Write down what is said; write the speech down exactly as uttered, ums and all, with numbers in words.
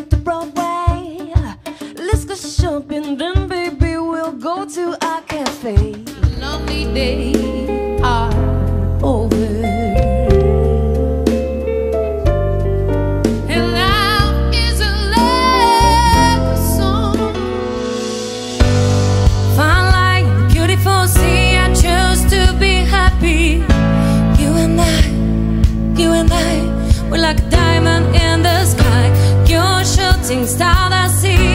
take to Broadway. Let's go shopping, then baby we'll go to our cafe. Lonely days are over, and life is like a song. Fine line, beautiful sea, I chose to be happy. You and I, you and I, we're like a diamond in the sky. You're shooting star that sees